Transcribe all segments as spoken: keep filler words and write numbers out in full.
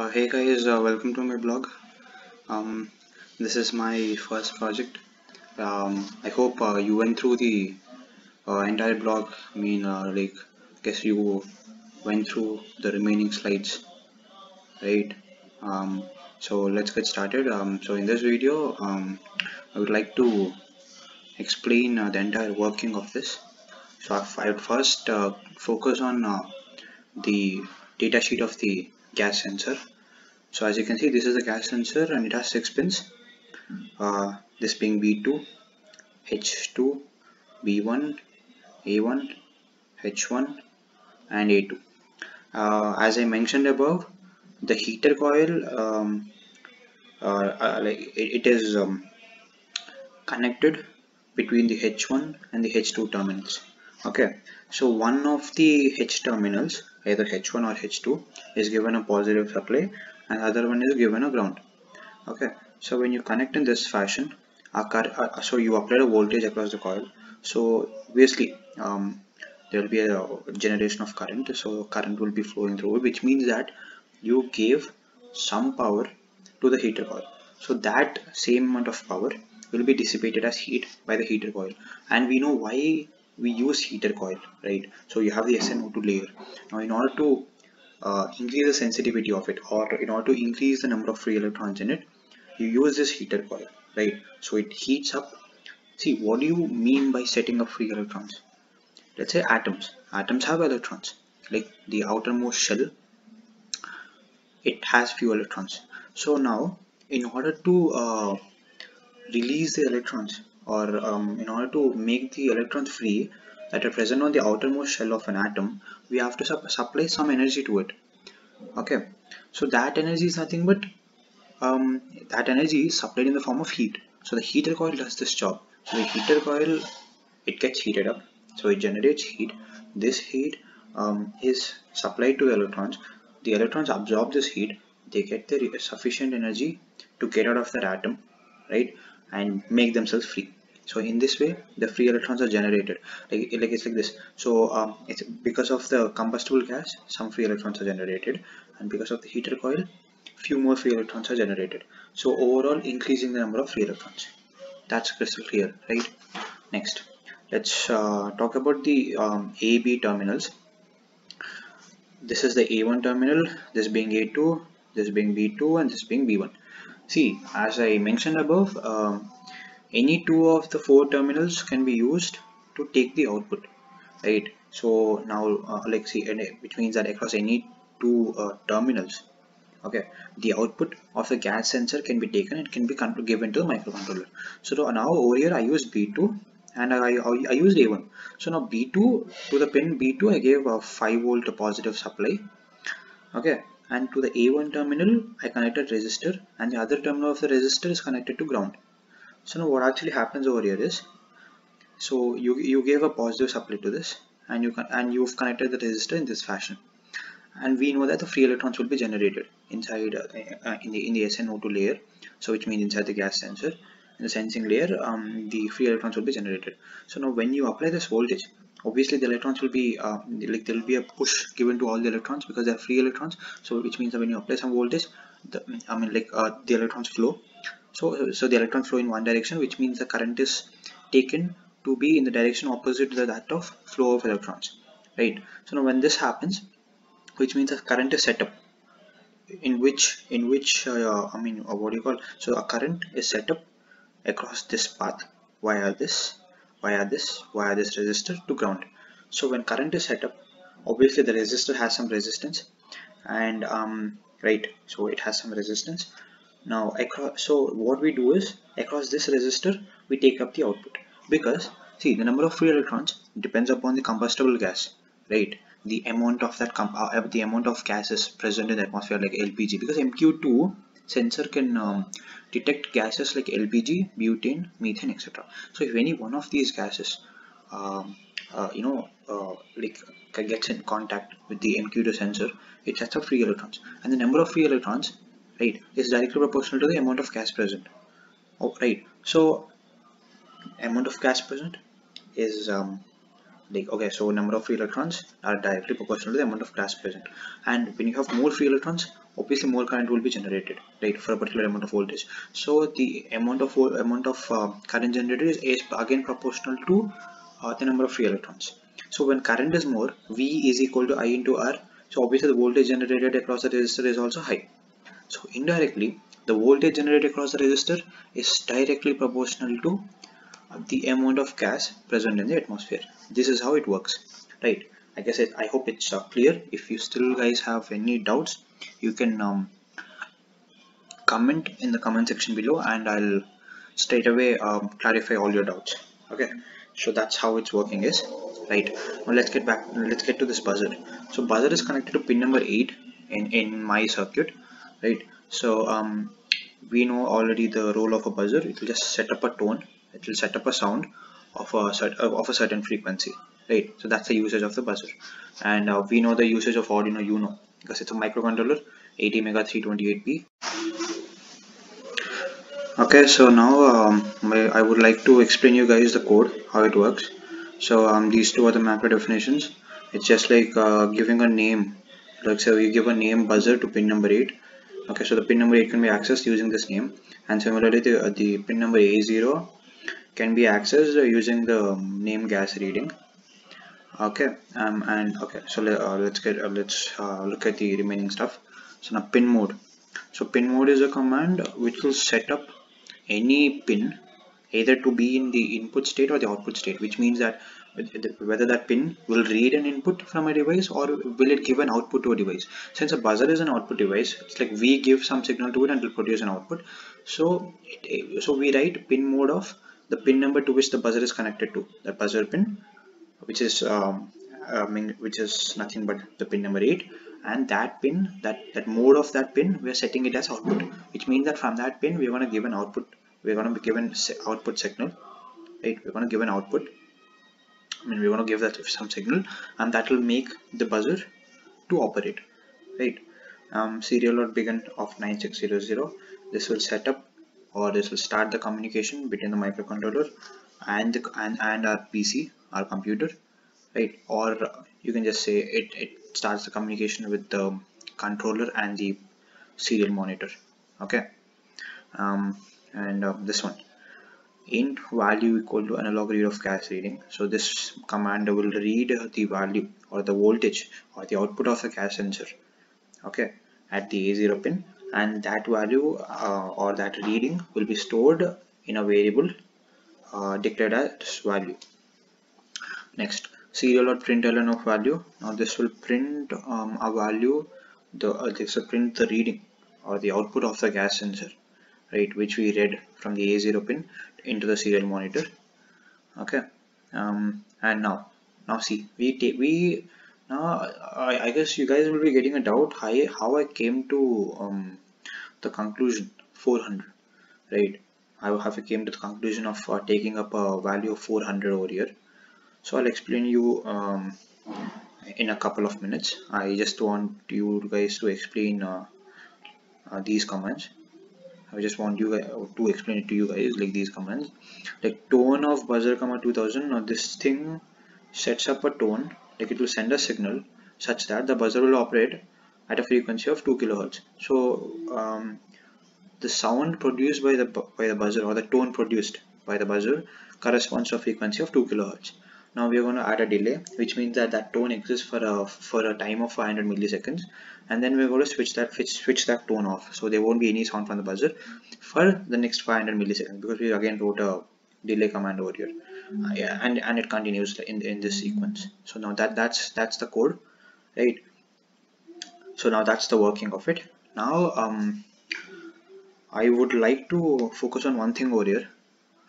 Uh, hey guys, uh, welcome to my blog. Um, this is my first project. Um, I hope uh, you went through the uh, entire blog. I mean, uh, like, guess you went through the remaining slides, right? Um, so let's get started. Um, so in this video, um, I would like to explain uh, the entire working of this. So I would first uh, focus on uh, the data sheet of the gas sensor. So as you can see, this is the gas sensor and it has six pins, uh, this being B two, H two, B one, A one, H one and A two. Uh, as I mentioned above, the heater coil, um, uh, uh, like it, it is um, connected between the H one and the H two terminals. Okay, so one of the H terminals, either H one or H two, is given a positive supply and the other one is given a ground. Okay, so when you connect in this fashion, so you apply a voltage across the coil, so obviously um, there will be a generation of current, so current will be flowing through it, which means that you gave some power to the heater coil, so that same amount of power will be dissipated as heat by the heater coil. And we know why we use heater coil, right? So you have the S N O two layer. Now in order to uh, increase the sensitivity of it, or in order to increase the number of free electrons in it, you use this heater coil, right? So it heats up. See, what do you mean by setting up free electrons? Let's say atoms. Atoms have electrons. Like the outermost shell, it has few electrons. So now in order to uh, release the electrons, or um, in order to make the electrons free that are present on the outermost shell of an atom, we have to sup supply some energy to it. Okay, so that energy is nothing but um, that energy is supplied in the form of heat. So the heater coil does this job. So the heater coil, it gets heated up, so it generates heat. This heat um, is supplied to the electrons. The electrons absorb this heat, they get the sufficient energy to get out of that atom, right, and make themselves free. So in this way the free electrons are generated, like, like it's like this. So um, it's because of the combustible gas some free electrons are generated, and because of the heater coil few more free electrons are generated. So overall increasing the number of free electrons. That's crystal clear, right? Next, let's uh, talk about the um, A B terminals. This is the A one terminal, this being A two, this being B two and this being B one. See, as I mentioned above, um, any two of the four terminals can be used to take the output, right? So now uh, like see, which means that across any two uh, terminals, okay, the output of the gas sensor can be taken and can be given to the microcontroller. So now over here I used B two and I, I, I used A one. So now B two, to the pin B two I gave a five volt positive supply, okay. And to the A one terminal, I connected resistor, and the other terminal of the resistor is connected to ground. So now what actually happens over here is, so you you gave a positive supply to this, and you can and you've connected the resistor in this fashion, and we know that the free electrons will be generated inside uh, uh, in the in the S N O two layer. So which means inside the gas sensor, in the sensing layer, um, the free electrons will be generated. So now when you apply this voltage, obviously the electrons will be uh, like there will be a push given to all the electrons because they are free electrons. So which means that when you apply some voltage, the, I mean like uh, the electrons flow. So so the electrons flow in one direction, which means the current is taken to be in the direction opposite to that of flow of electrons, right? So now when this happens, which means the current is set up, in which in which uh, I mean uh, what do you call? So a current is set up across this path via this. Via this, via this resistor to ground. So when current is set up, obviously the resistor has some resistance, and um, right, so it has some resistance. Now across, so what we do is across this resistor we take up the output, because see, the number of free electrons depends upon the combustible gas, right? The amount of that comp uh, the amount of gases present in the atmosphere, like L P G, because M Q two sensor can um, detect gases like L P G, butane, methane, et cetera. So if any one of these gases, um, uh, you know, uh, like gets in contact with the M Q two sensor, it sets up free electrons, and the number of free electrons, right, is directly proportional to the amount of gas present. Oh, right. So amount of gas present is um, like okay, so number of free electrons are directly proportional to the amount of gas present, and when you have more free electrons, obviously more current will be generated, right, for a particular amount of voltage. So the amount of amount of uh, current generated is, is again proportional to uh, the number of free electrons. So when current is more, V is equal to I into R. So obviously the voltage generated across the resistor is also high. So indirectly, the voltage generated across the resistor is directly proportional to the amount of gas present in the atmosphere. This is how it works, right? Like I said, I hope it's uh, clear. If you still guys have any doubts, you can um, comment in the comment section below, and I'll straight away um, clarify all your doubts. Okay, so that's how it's working is, right? Now let's get back, let's get to this buzzer. So buzzer is connected to pin number eight in, in my circuit, right? So um, we know already the role of a buzzer. It will just set up a tone, it will set up a sound of a, cert of a certain frequency, right? So that's the usage of the buzzer. And uh, we know the usage of Arduino Uno, because it's a microcontroller, A T mega three twenty-eight p. Okay, so now um, I would like to explain you guys the code, how it works. So um, these two are the macro definitions. It's just like uh, giving a name, like so you give a name buzzer to pin number eight. Okay, so the pin number eight can be accessed using this name, and similarly the, uh, the pin number A zero can be accessed using the name gas reading. Okay, um, and okay, so let, uh, let's get uh, let's uh, look at the remaining stuff. So now pin mode. So pin mode is a command which will set up any pin either to be in the input state or the output state, which means that whether that pin will read an input from a device or will it give an output to a device. Since a buzzer is an output device, it's like we give some signal to it and it will produce an output. So it, so we write pin mode of the pin number to which the buzzer is connected to, the buzzer pin, which is um, I mean, which is nothing but the pin number eight, and that pin, that that mode of that pin, we are setting it as output, which means that from that pin we want to give an output, we're going to be given output signal, right? We're going to give an output, I mean we want to give that some signal, and that will make the buzzer to operate, right? Um, serial.begin of nine six zero zero, this will set up or this will start the communication between the microcontroller and the, and, and our P C, our computer, right? Or you can just say it, it starts the communication with the controller and the serial monitor. Okay, um, and uh, this one, int value equal to analog read of gas reading. So this command will read the value or the voltage or the output of the gas sensor, okay, at the A zero pin, and that value uh, or that reading will be stored in a variable uh, declared as value. Next, serial.println of value. Now this will print um, a value, the uh, this will print the reading or the output of the gas sensor, right, which we read from the A zero pin into the serial monitor. Okay, um, and now now see we take we now I, I guess you guys will be getting a doubt how I, how I came to um, the conclusion four hundred, right? I have came to the conclusion of uh, taking up a value of four hundred over here. So I'll explain you um, in a couple of minutes. I just want you guys to explain uh, uh, these commands. I just want you guys to explain it to you guys, like these commands, like tone of buzzer comma two thousand. Now this thing sets up a tone, like it will send a signal such that the buzzer will operate at a frequency of two kilohertz. So um, the sound produced by the by the buzzer or the tone produced by the buzzer corresponds to a frequency of two kilohertz. Now we are going to add a delay, which means that that tone exists for a for a time of five hundred milliseconds, and then we're going to switch that switch, switch that tone off, so there won't be any sound from the buzzer for the next five hundred milliseconds, because we again wrote a delay command over here. Uh, yeah, and and it continues in in this sequence. So now that that's that's the code, right? So now that's the working of it. Now um, I would like to focus on one thing over here.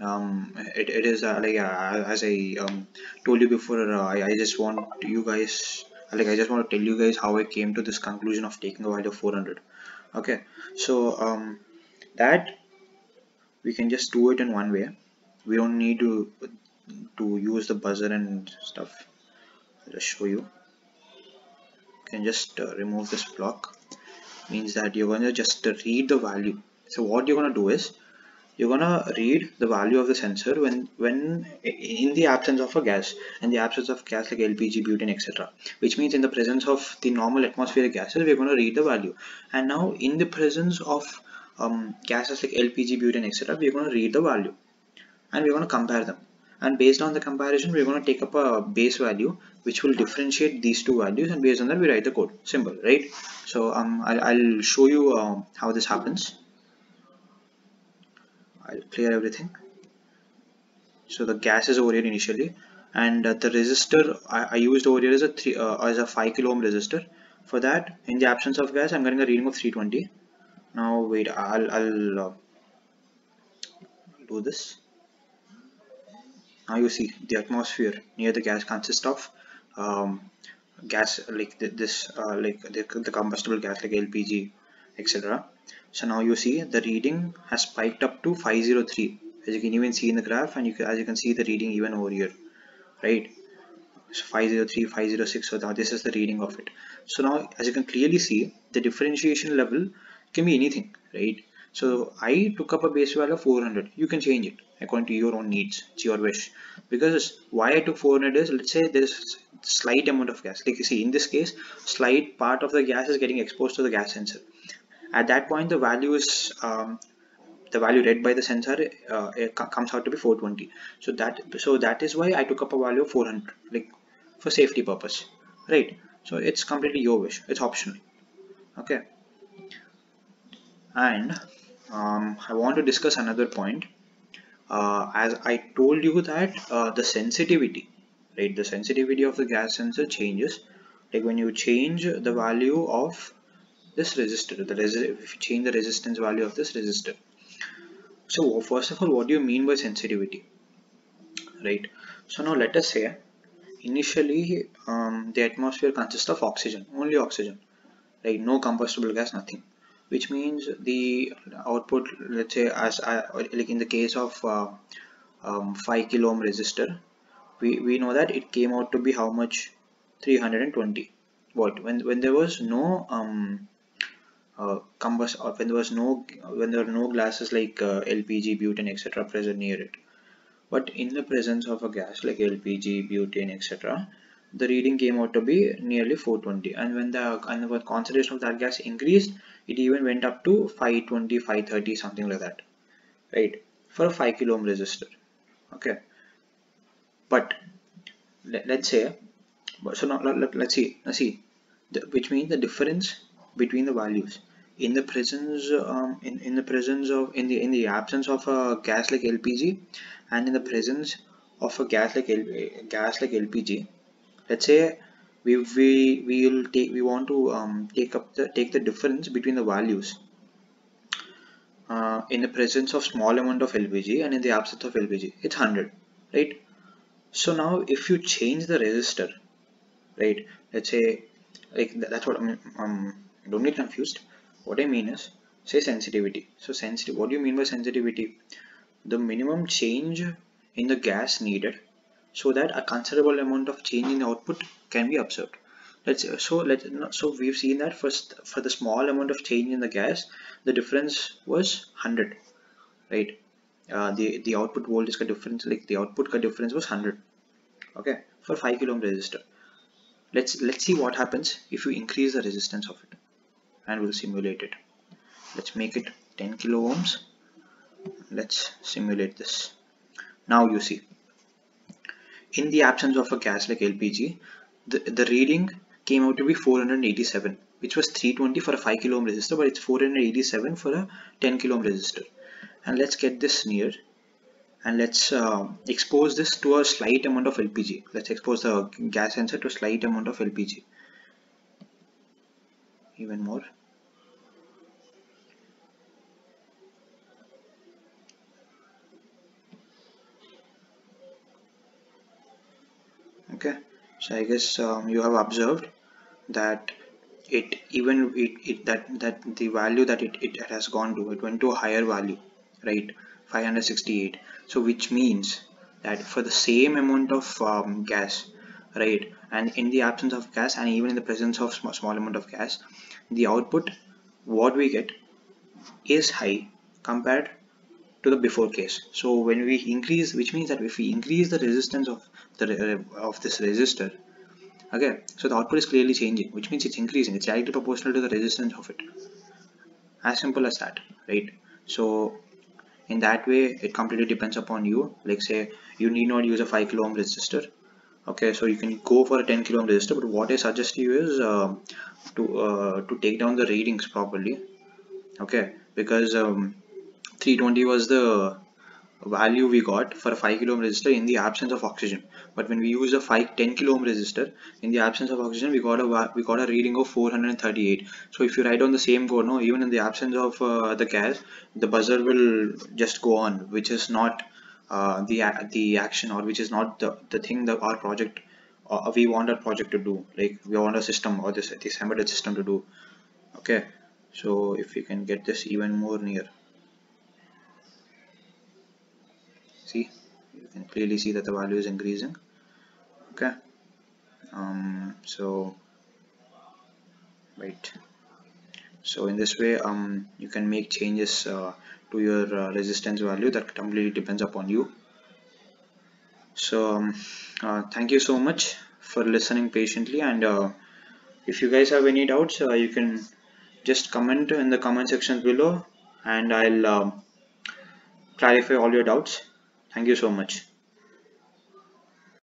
Um, it, it is uh, like uh, as I um, told you before, uh, I, I just want you guys, like I just want to tell you guys how I came to this conclusion of taking a value of four hundred. Okay, so um, that we can just do it in one way. We don't need to to use the buzzer and stuff. I'll just show you. You can just uh, remove this block. Means that you're gonna just read the value. So what you're gonna do is, you're gonna read the value of the sensor when when in the absence of a gas, and the absence of gas like L P G, butane, et cetera. Which means in the presence of the normal atmospheric gases, we're gonna read the value. And now in the presence of um, gases like L P G, butane, et cetera, we're gonna read the value, and we're gonna compare them. And based on the comparison, we're gonna take up a base value which will differentiate these two values, and based on that, we write the code. Simple, right? So um, I'll, I'll show you um, how this happens. I'll clear everything. So the gas is over here initially, and uh, the resistor I, I used over here is a three uh, as a five kilo ohm resistor. For that, in the absence of gas, I'm getting a reading of three twenty. Now wait, I'll I'll uh, do this. Now you see the atmosphere near the gas consists of um, gas like th this, uh, like the, the combustible gas like L P G, et cetera. So now you see the reading has spiked up to five oh three, as you can even see in the graph, and you can, as you can see the reading even over here, right? So five oh three, five oh six, so now this is the reading of it. So now as you can clearly see, the differentiation level can be anything, right? So I took up a base value of four hundred. You can change it according to your own needs, it's your wish. Because why I took four hundred is, let's say there is slight amount of gas. Like you see in this case, slight part of the gas is getting exposed to the gas sensor. At that point, the value is um, the value read by the sensor uh, it comes out to be four twenty. So that so that is why I took up a value of four hundred, like for safety purpose, right? So it's completely your wish. It's optional, okay? And um, I want to discuss another point. Uh, as I told you that uh, the sensitivity, right? The sensitivity of the gas sensor changes. Like when you change the value of this resistor, the resi if you change the resistance value of this resistor. So first of all, what do you mean by sensitivity, right? So now let us say initially um, the atmosphere consists of oxygen, only oxygen, right? No combustible gas, nothing. Which means the output, let's say as I, like in the case of uh, um, five kilo ohm resistor, we we know that it came out to be how much? three hundred twenty. What? When when there was no um uh, combust, or when there was no when there were no gases like uh, L P G, butane, et cetera present near it. But in the presence of a gas like L P G, butane, et cetera, the reading came out to be nearly four twenty, and when the and the concentration of that gas increased, it even went up to five twenty, five thirty, something like that, right? For a five kilo ohm resistor, okay. But let, let's say, so now let, let's see, let's see, the, which means the difference between the values in the presence um, in in the presence of in the in the absence of a gas like L P G, and in the presence of a gas like L, gas like L P G. Let's say we we we'll take we want to um, take up the take the difference between the values uh, in the presence of small amount of L P G and in the absence of L P G. It's one hundred, right? So now if you change the resistor, right? Let's say like that's what I mean. Um, don't get confused. What I mean is, say sensitivity. So sensitive. What do you mean by sensitivity? The minimum change in the gas needed, so that a considerable amount of change in the output can be observed. Let's so let so we've seen that first for the small amount of change in the gas, the difference was one hundred, right? Uh, the the output voltage difference, like the output difference was one hundred, okay? For five kilo ohm resistor. Let's let's see what happens if you increase the resistance of it, and we'll simulate it. Let's make it ten kilo ohms. Let's simulate this. Now you see. In the absence of a gas like L P G, the, the reading came out to be four eighty-seven, which was three twenty for a five kilo ohm resistor, but it's four eighty-seven for a ten kilo ohm resistor. And let's get this near, and let's uh, expose this to a slight amount of L P G. Let's expose the gas sensor to a slight amount of L P G, even more. Okay, so I guess um, you have observed that it even it, it that that the value that it, it has gone to, it went to a higher value, right? five hundred sixty-eight. So which means that for the same amount of um, gas, right, and in the absence of gas and even in the presence of small, small amount of gas, the output what we get is high compared to the before case. So when we increase, which means that if we increase the resistance of the of this resistor, okay, so the output is clearly changing, which means it's increasing, it's directly proportional to the resistance of it. As simple as that, right? So in that way, it completely depends upon you. Like, say you need not use a five kilo ohm resistor, okay, so you can go for a ten kilo ohm resistor, but what I suggest you is uh, to uh, to take down the readings properly, okay, because um, three twenty was the value we got for a five kilo ohm resistor in the absence of oxygen. But when we use a five ten kilo ohm resistor in the absence of oxygen, we got a we got a reading of four hundred thirty-eight. So if you write on the same code, no, even in the absence of uh, the gas, the buzzer will just go on, which is not uh, the the action, or which is not the the thing that our project uh, we want our project to do. Like, we want a system, or this this embedded system to do. Okay, so if you can get this even more near. See, you can clearly see that the value is increasing. Okay, um, so right, so in this way, um, you can make changes uh, to your uh, resistance value. That completely depends upon you. So um, uh, thank you so much for listening patiently, and uh, if you guys have any doubts, uh, you can just comment in the comment section below, and I'll uh, clarify all your doubts. Thank you so much.